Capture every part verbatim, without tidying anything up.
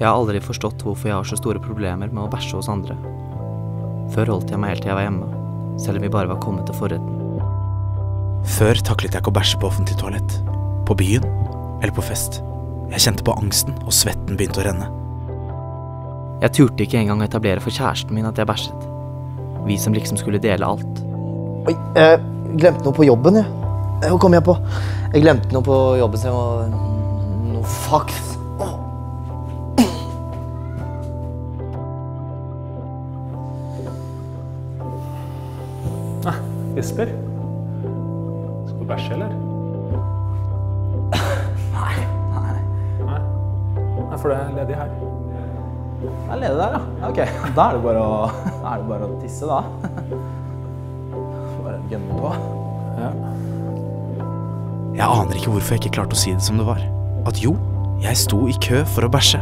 Jeg har aldri forstått hvorfor jeg har så store problemer med å bæsje hos andre. Før holdt jeg meg helt til jeg var hjemme, selv om vi bare var kommet til forretten. Før taklet jeg ikke å bæsje på offentlig toalett, på byen eller på fest. Jeg kjente på angsten, og svetten begynte å renne. Jeg turte ikke engang å etablere for kjæresten min at jeg bæsjet. Vi som liksom skulle dele alt. Oi, jeg glemte noe på jobben, jeg. Hvor kom jeg på? Jeg glemte noe på jobben, så jeg må... Noe fuck. Nei, Jesper. Skal du bæsje, eller? Nei, nei. Nei? Nei, for det er ledig her. Det er ledig der, ja. Ok, da er det bare å, da er det bare å tisse, da. Bare gønne på. Ja. Jeg aner ikke hvorfor jeg ikke klarte å si det som det var. At jo, jeg sto i kø for å bæsje.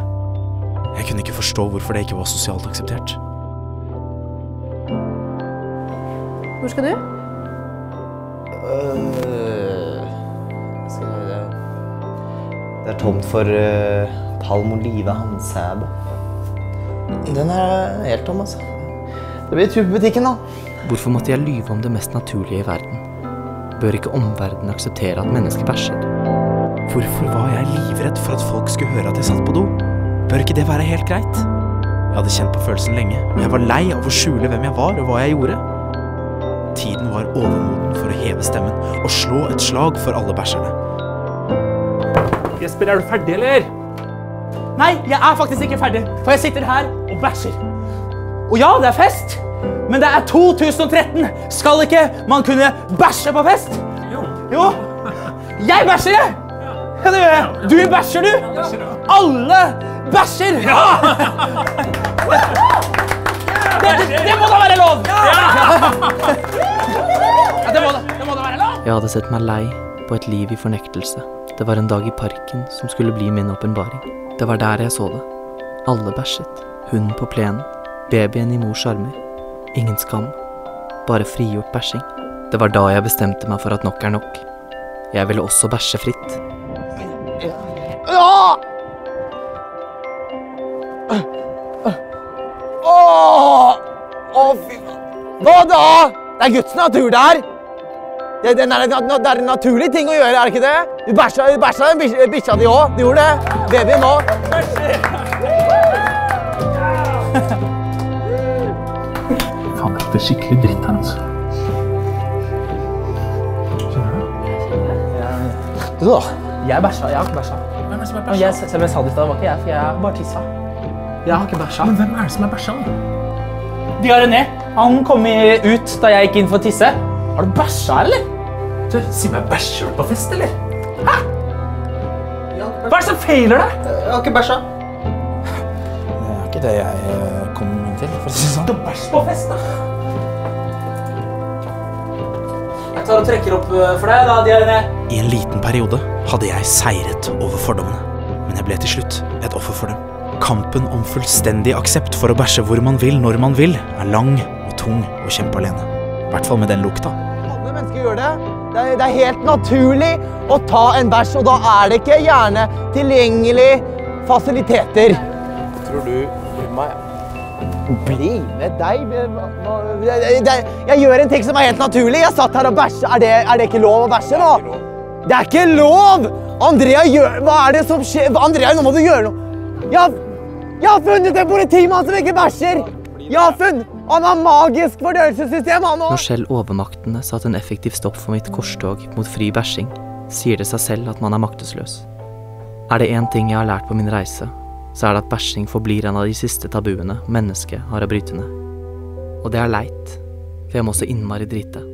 Jeg kunne ikke forstå hvorfor det ikke var sosialt akseptert. Hvor skal du? Uh, skal det. det er tomt for uh, palmolive handsæbe. Den er helt tom, altså. Det blir tubebutikken, da. Hvorfor måtte jeg lyve om det mest naturlige i verden? Bør ikke omverdenen akseptere at mennesker bæsjer? Hvorfor var jeg livredd for at folk skulle høre at jeg satt på do? Bør ikke det være helt greit? Jeg hadde kjent på følelsen lenge, og jeg var lei av å skjule hvem jeg var og hva jeg gjorde. Tiden var overmoden for å heve stemmen og slå et slag for alle bæsjerne. Jesper, er du ferdig, eller? Nei, jeg er faktisk ikke ferdig, for jeg sitter her og bæsjer. Og ja, det er fest! Men det er to tusen og tretten! Skal ikke man kunne bæsje på fest? Jo. Jo. Jeg bæsjer, jeg! Ja, det gjør jeg. Du bæsjer, du? Alle bæsjer! Ja! Det, det, det må da være lov! Ja! Ja, det må da, det må da være lov! Jeg hadde sett meg lei på et liv i fornektelse. Det var en dag i parken som skulle bli min åpenbaring. Det var der jeg så det. Alle bæsjet. Hunden på plenen. Babyen i mors armer. Ingen skam, bare frigjort bæsjing. Det var da jeg bestemte meg for at nok er nok. Jeg ville også bæsje fritt. Hva da? Det er Guds natur der. Det er en naturlig ting å gjøre, er det ikke det? Du bæsja den bikkja di også, du gjorde det. Babyen også. Det er skikkelig dritt her, altså. Skjønner du det? Du da? Jeg bæsja, jeg har ikke bæsja. Hvem er det som er bæsja? Jeg, selv om jeg sa det i sted, det var ikke jeg, for jeg har bare tissa. Jeg har ikke bæsja. Men hvem er det som er bæsja? De har René. Han kom ut da jeg gikk inn for å tisse. Har du bæsja, eller? Du, si meg, bæsjer du på fest, eller? Hæ? Hva er det som feiler deg? Jeg har ikke bæsja. Det er ikke det jeg kom inn til, for å si sånn. Du bæsjer på fest, da. Jeg tar og trekker opp for deg, da, Diarene. I en liten periode hadde jeg seiret over fordommene. Men jeg ble til slutt et offer for dem. Kampen om fullstendig aksept for å bæsje hvor man vil, når man vil, er lang og tung å kjempe alene. I hvert fall med den lukta. Alle mennesker gjør det. Det er, det er helt naturlig å ta en bæsj, og da er det ikke gjerne tilgjengelige fasiliteter. Tror du blir meg? Bli med deg. Jeg gjør en ting som er helt naturlig. Jeg satt her og bæsje. Er det, er det ikke lov å bæsje nå? Det er ikke lov! Andrea, gjør, hva er det som skjer? Andrea, nå må du gjøre noe. Jeg har, jeg har funnet en politimann som ikke bæsjer. Jeg har funnet. Han har magisk fordøyelsessystem, han også. Når selv overmaktene satt en effektiv stopp for mitt korstog mot fri bæsjing, sier det seg selv at man er maktesløs. Er det en ting jeg har lært på min reise, så er det at bæsjing forblir en av de siste tabuene mennesket har å bryte ned. Og det er leit, for jeg må så innmari drite.